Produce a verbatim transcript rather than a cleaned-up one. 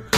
You